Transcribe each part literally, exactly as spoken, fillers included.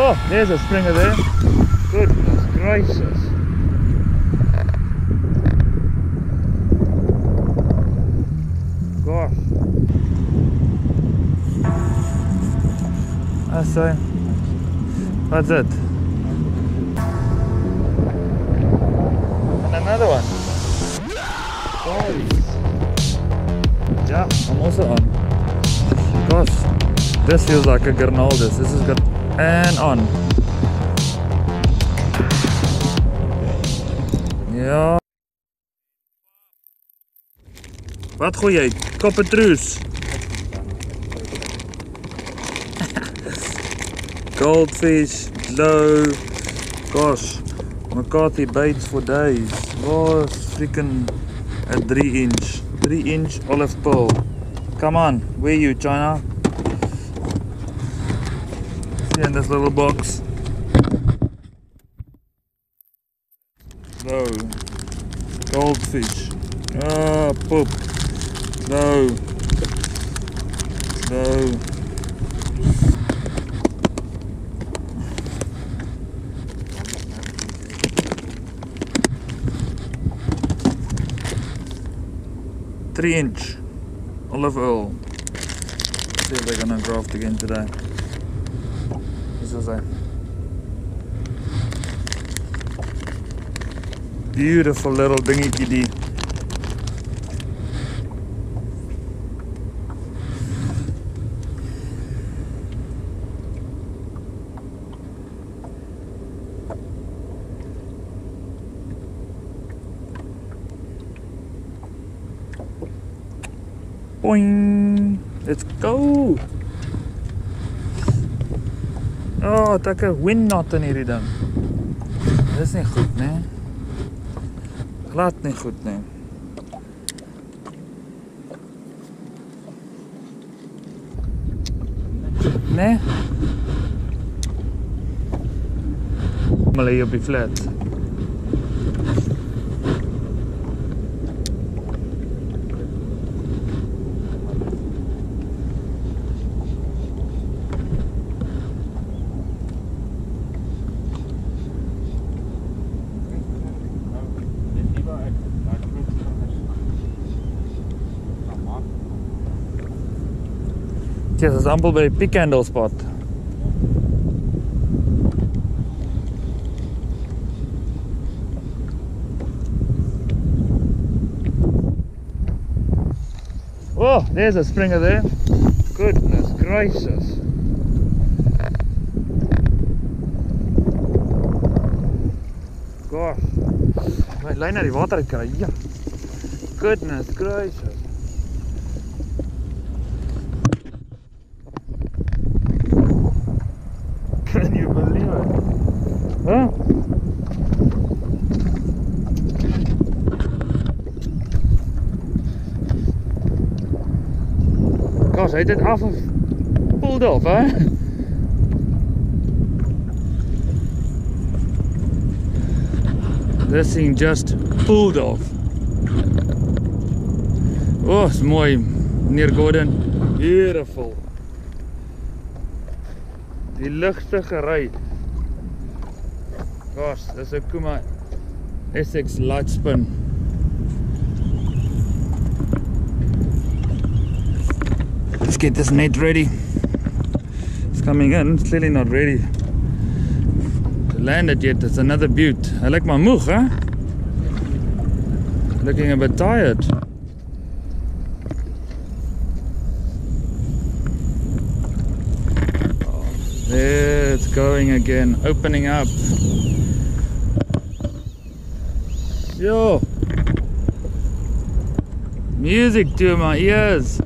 Oh, there's a Springer there. Goodness gracious. Gosh. That's it. That's it. And another one. Gollies. Yeah, I'm also on. Gosh, this feels like a Garnaldus. This is good. And on. Ja. Wat gooi jy? Koppetroes. Goldfish, glow. Gosh, McArthy baits for days. Was freaking a three inch, three inch olive pearl. Come on, where you, China? See in this little box. No, goldfish. Ah, poop. No, no. Three inch olive oil. See if they're gonna graft again today. This is a beautiful little dingy kiddie. Boing! Let's go! Oh, het ek 'n wind knot in hierdie ding. Dis nie goed, né? Glad nie goed, né? Né? Maar lê op die flat. Yes, it's Zumbleberry pick handle spot. Oh, there's a Springer there. Goodness gracious. Gosh. My line uit die water kry. Ja. Goodness gracious. Can you believe it? Huh? Gosh, I did half of pulled off, eh? This thing just pulled off. Oh, it's mooi, meneer Gordon. Beautiful. Die luchtige rij. Gosh, dat is een Kuma S X light spin. Let's get this net ready. It's coming in, it's clearly not ready to land it yet. It's another beaut. I like my moeg, huh? Looking a bit tired. There it's going again, opening up. Yo! Music to my ears.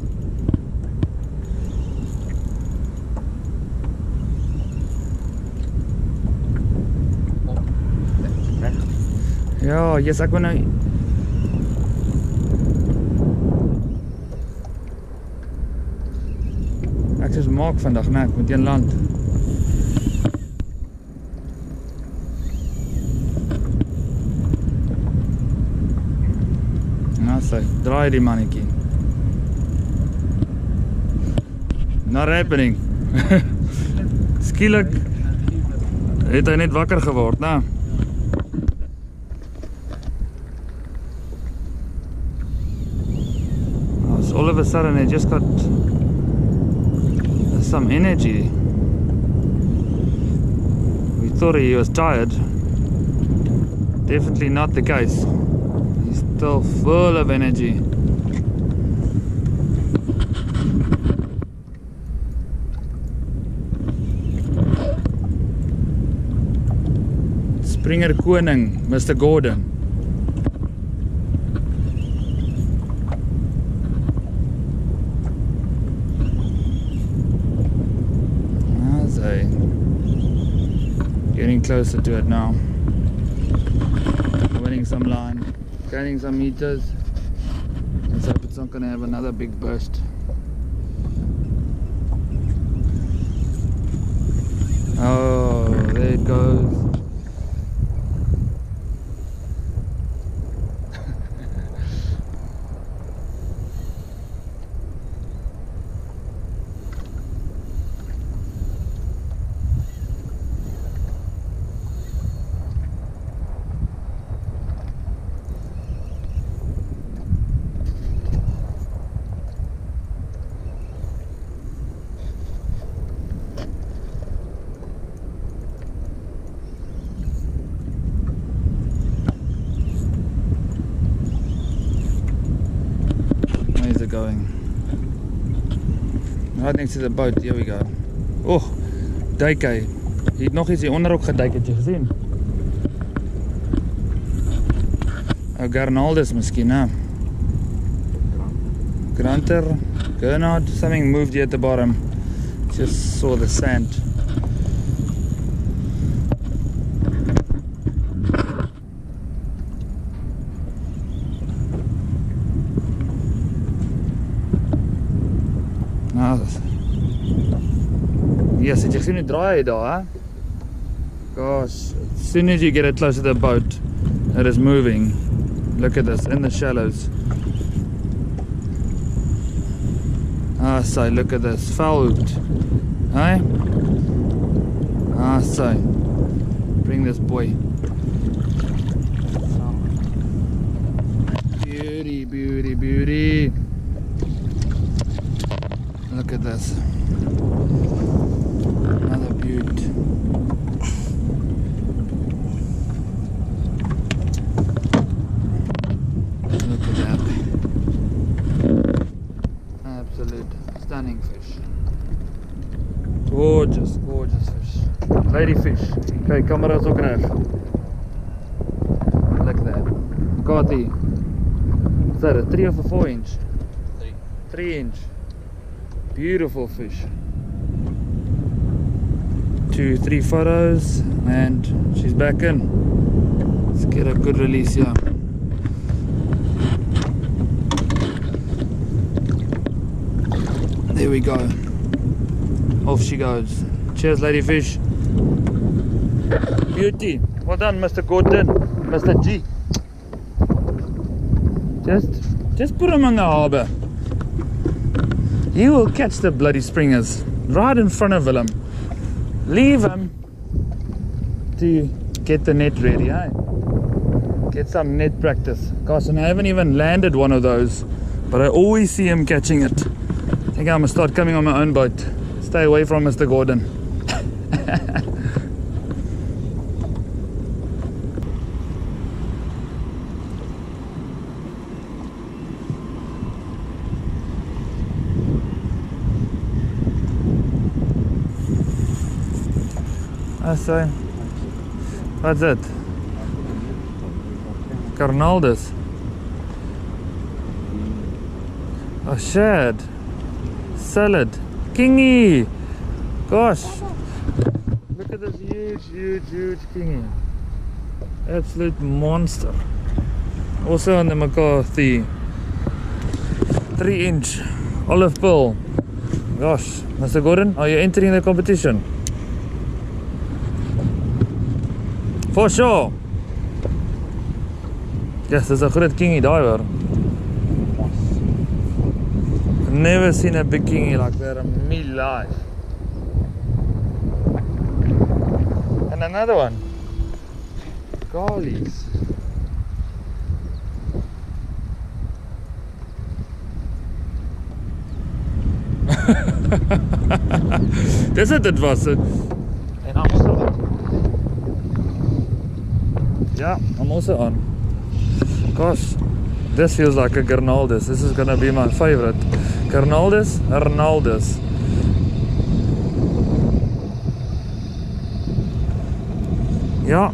Yo, yes, I wanna. Ek is maak vandag, nee, ek moet in land. Draai die mannetjie. Not happening. Skielik Het hy net wakker geword, né? All of a sudden I just got some energy. We thought he was tired. Definitely not the case. He's still full of energy. Springer Koning, Mister Gordon. Getting closer to it now. Winning some line, gaining some meters. Let's hope it's not going to have another big burst. Oh, there it goes. Going right next to the boat. Here we go. Oh, duik hy. Hy het nog eens hier onder ook geduik, het jy gesien? Ou Garnaldus miskien, hè? Granter, Gernard, something moved here at the bottom. Just saw the sand. Yes, it's going to dry it all. Gosh, as soon as you get it close to the boat, it is moving. Look at this, in the shallows. Ah, so look at this, foul hooked. Hey? Ah, so bring this boy. Beauty, beauty, beauty. Look at this. Another beaut. Look at that. Absolute stunning fish. Gorgeous, gorgeous fish. Lady fish. Okay, camera's ook reg. Look at that. McArthy. Is that a three or a four inch? Three. Three inch. Beautiful fish. Two, three photos, and she's back in. Let's get a good release here. There we go. Off she goes. Cheers, lady fish. Beauty. Well done, Mister Gordon, Mister G. Just, just put him in the harbour. He will catch the bloody springers right in front of him. Leave him to get the net ready, eh? Get some net practice. Carson, I haven't even landed one of those, but I always see him catching it. I think I'm gonna start coming on my own boat. Stay away from Mister Gordon. So, that's it. Garnaldus. A shad. Salad. Kingy. Gosh. Look at this huge, huge, huge kingy. Absolute monster. Also on the McArthy. Three inch. Olive pearl. Gosh. Mister Gordon, are you entering the competition? For sure. Yes, there's a groot kingy diver. I've never seen a big kingy like that in my life. And found another one. Gollies. Das ist das Wasser. And I'm also on. Yeah, I'm also on. Gosh, this feels like a Garnaldus. This is gonna be my favorite. Garnaldus, Arnaldus. Yeah,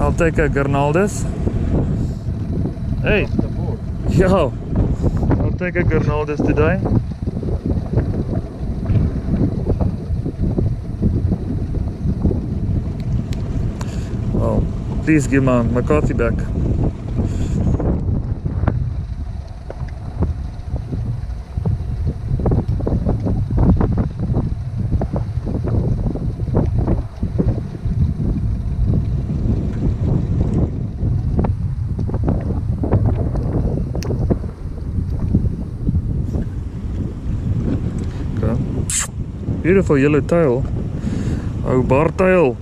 I'll take a Garnaldus. Hey, yo, I'll take a Garnaldus today. Oh, please give my McCarthy back. Beautiful yellow tail. Oh, bar tail.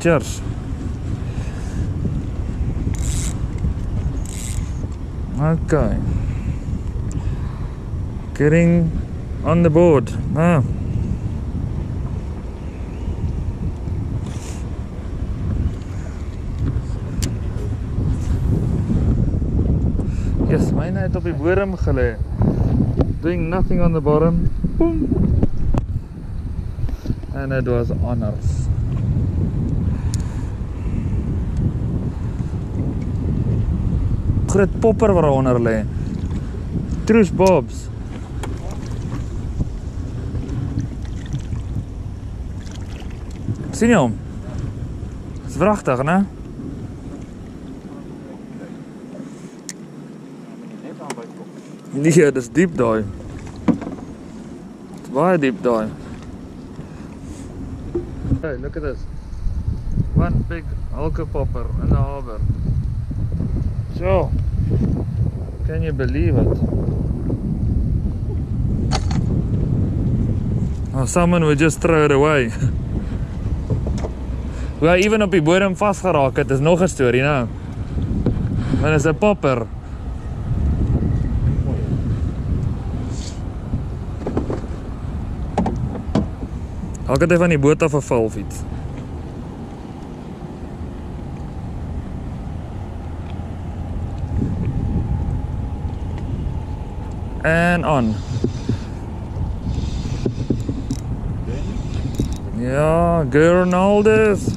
Cheers. Okay. Getting on the board. Ah. Yes, myne het op die bodem gelê. Doing nothing on the bottom. Boom. And it was on us. Groot popper wat onder lê. Troes bobs. Sien jy hom? Dis pragtig, né? Nee, dis diep daai. Baie diep daai. Hey, look at this. One big alka popper in the harbour. So, can you believe it? Oh, someone would just throw it away. Well, even op die bodem vasgeraak het, is nog 'n storie nou. Want is 'n popper. Ek het van die boot af geval fiets. And on. Ja, Garnaldus.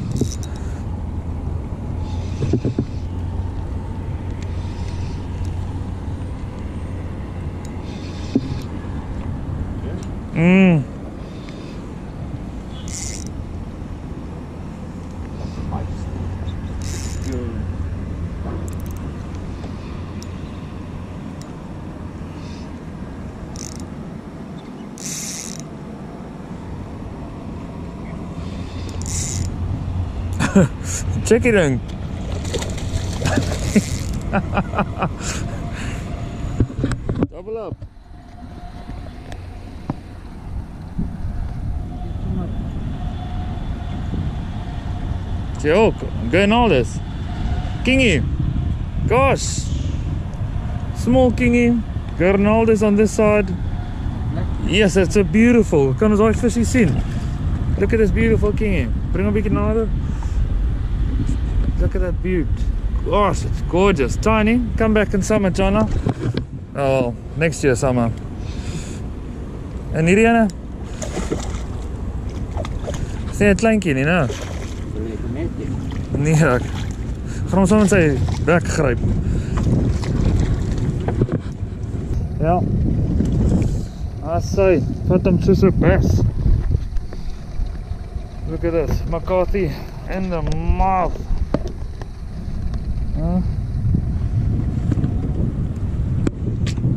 Mm. Check it in. Double up. Joke, I'm going all this. Kingy. Gosh. Small Kingy. Garnaldus on this side. Yes, that's so beautiful. Can I fish you seen? Look at this beautiful Kingy. Bring a bit another. Look at that beaut. Gosh, it's gorgeous. Tiny. Come back in summer, Jonna. Oh, next year summer. En hierdie ene? Is nie 'n kleintjie nie, nou? Nee, ek gaan hom sommer sy bek gryp. Ja. Asai, vat hom soos 'n bes. Look at this. McCarthy in the mouth. Huh?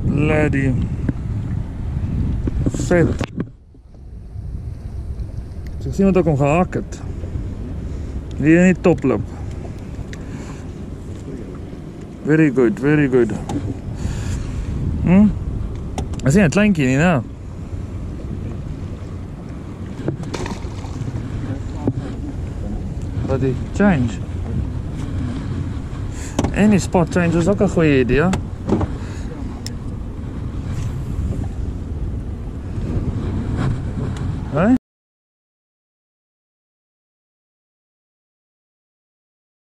Bloody vet. So, ek sien wat ek hom gehaak het. Hier in die toplip. Very good, very good. Hm? Ek sien 'n kleintjie nie nou. bloody change. Any spot change is ook een goede idee.